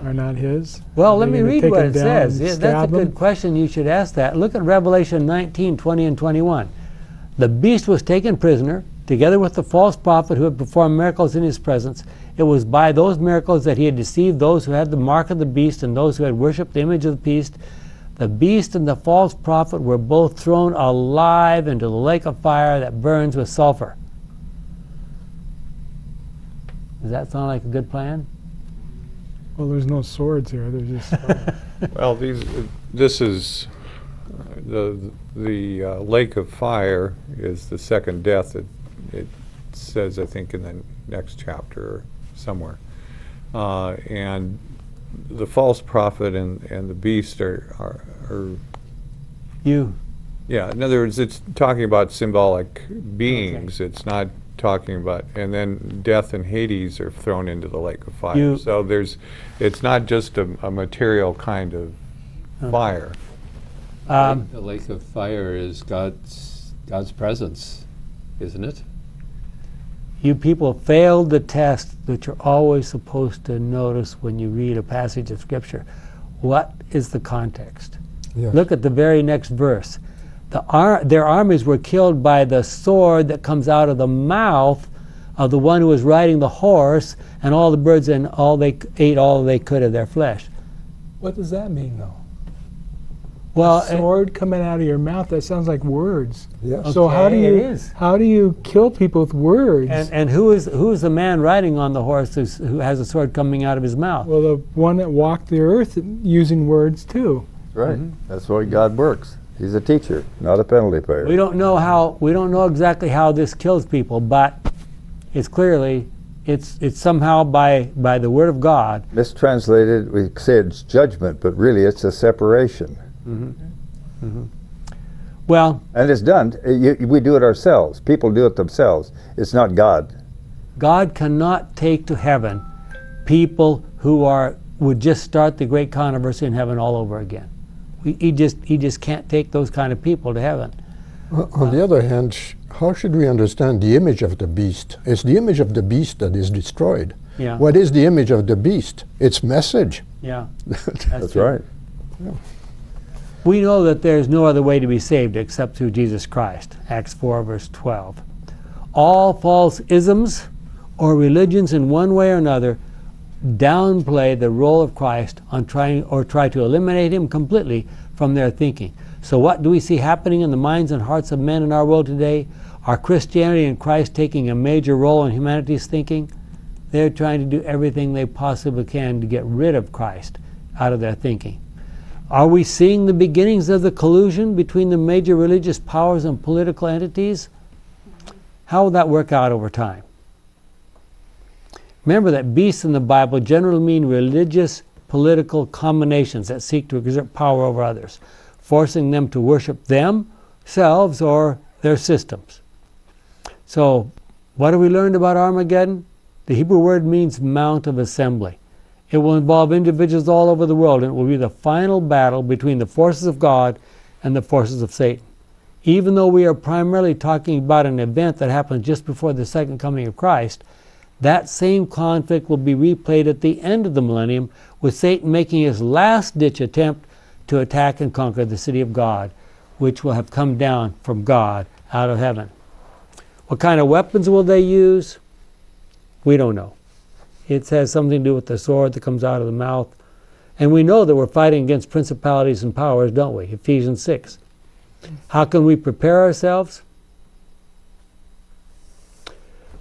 are not his? Well, let me read what it says. Yeah, that's a good question. You should ask that. Look at Revelation 19:20 and 21. The beast was taken prisoner, together with the false prophet who had performed miracles in his presence. It was by those miracles that he had deceived those who had the mark of the beast and those who had worshipped the image of the beast. The beast and the false prophet were both thrown alive into the lake of fire that burns with sulfur. Does that sound like a good plan? Well, there's no swords here. There's just fire. Well, this is the lake of fire is the second death. It says, I think, in the next chapter or somewhere. And the false prophet and the beast are you. Yeah, in other words, it's talking about symbolic beings. Okay. It's not talking about, and then death and Hades are thrown into the lake of fire. You. So it's not just a material kind of fire. The lake of fire is God's presence, isn't it? You people failed the test that you're always supposed to notice when you read a passage of Scripture. What is the context? Yes. Look at the very next verse. Their armies were killed by the sword that comes out of the mouth of the one who was riding the horse, and all the birds and all they ate all they could of their flesh. What does that mean, though? Well, a sword coming out of your mouth, that sounds like words. Yeah. Okay, so how do you kill people with words? And who is the man riding on the horse who has a sword coming out of his mouth? Well, the one that walked the earth using words too. Right. Mm-hmm. That's the way God works. He's a teacher, not a penalty payer. We don't know exactly how this kills people, but it's clearly it's somehow by the word of God. Mistranslated, we say it's judgment, but really it's a separation. Mm-hmm. Mm-hmm. Well, and it's done. We do it ourselves. People do it themselves. It's not God. God cannot take to heaven people who would just start the great controversy in heaven all over again. He just can't take those kind of people to heaven. Well, on the other hand, how should we understand the image of the beast? It's the image of the beast that is destroyed. Yeah. What is the image of the beast? Its message. Yeah. That's right. Yeah. We know that there's no other way to be saved except through Jesus Christ. Acts 4, verse 12. All false isms or religions in one way or another downplay the role of Christ try to eliminate him completely from their thinking. So what do we see happening in the minds and hearts of men in our world today? Are Christianity and Christ taking a major role in humanity's thinking? They're trying to do everything they possibly can to get rid of Christ out of their thinking. Are we seeing the beginnings of the collusion between the major religious powers and political entities? How will that work out over time? Remember that beasts in the Bible generally mean religious, political combinations that seek to exert power over others, forcing them to worship themselves or their systems. So, what have we learned about Armageddon? The Hebrew word means Mount of Assembly. It will involve individuals all over the world, and it will be the final battle between the forces of God and the forces of Satan. Even though we are primarily talking about an event that happened just before the second coming of Christ, that same conflict will be replayed at the end of the millennium, with Satan making his last-ditch attempt to attack and conquer the city of God, which will have come down from God out of heaven. What kind of weapons will they use? We don't know. It has something to do with the sword that comes out of the mouth. And we know that we're fighting against principalities and powers, don't we? Ephesians 6. How can we prepare ourselves?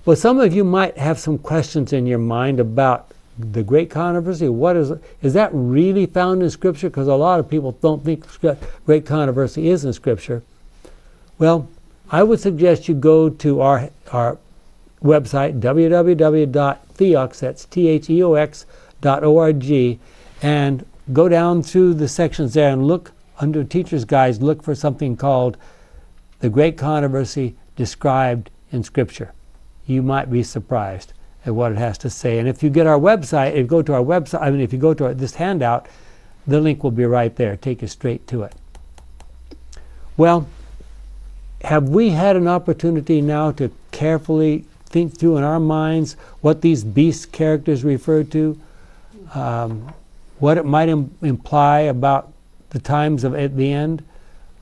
Well, some of you might have some questions in your mind about the great controversy. What is that really found in Scripture? Because a lot of people don't think great controversy is in Scripture. Well, I would suggest you go to our website, www.theox, that's theox.org, and go down through the sections there and look under Teacher's Guides, look for something called The Great Controversy Described in Scripture. You might be surprised at what it has to say. And if you get our website, and go to our website, I mean, if you go to this handout, the link will be right there. Take you straight to it. Well, have we had an opportunity now to carefully think through in our minds what these beast characters refer to, what it might imply about the times of at the end?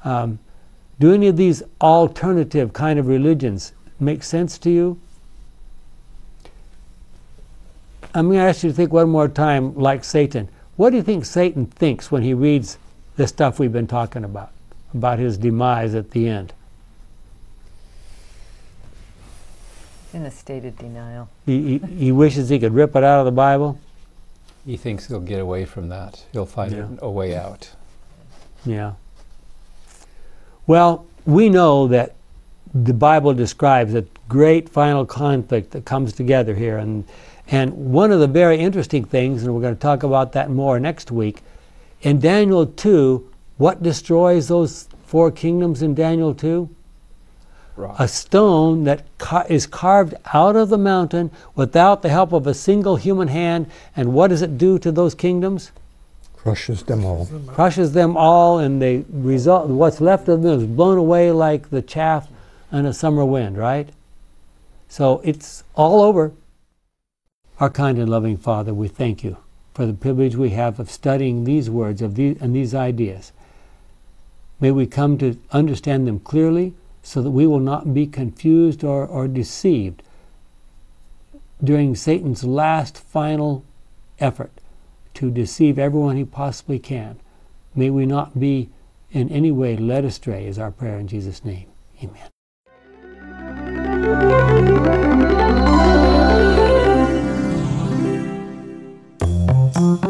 Do any of these alternative kind of religions make sense to you? I'm going to ask you to think one more time, like Satan. What do you think Satan thinks when he reads the stuff we've been talking about his demise at the end? In a state of denial. He wishes he could rip it out of the Bible. He thinks he'll get away from that. He'll find a way out. Yeah. Well, we know that the Bible describes a great final conflict that comes together here. And one of the very interesting things, and we're going to talk about that more next week, in Daniel 2, what destroys those four kingdoms in Daniel 2? A stone that is carved out of the mountain without the help of a single human hand. And what does it do to those kingdoms? Crushes them all. Crushes them all, and the result, what's left of them, is blown away like the chaff in a summer wind, right? So it's all over. Our kind and loving Father, we thank you for the privilege we have of studying these words and these ideas. May we come to understand them clearly, so that we will not be confused or deceived during Satan's last final effort to deceive everyone he possibly can. May we not be in any way led astray, is our prayer in Jesus' name. Amen.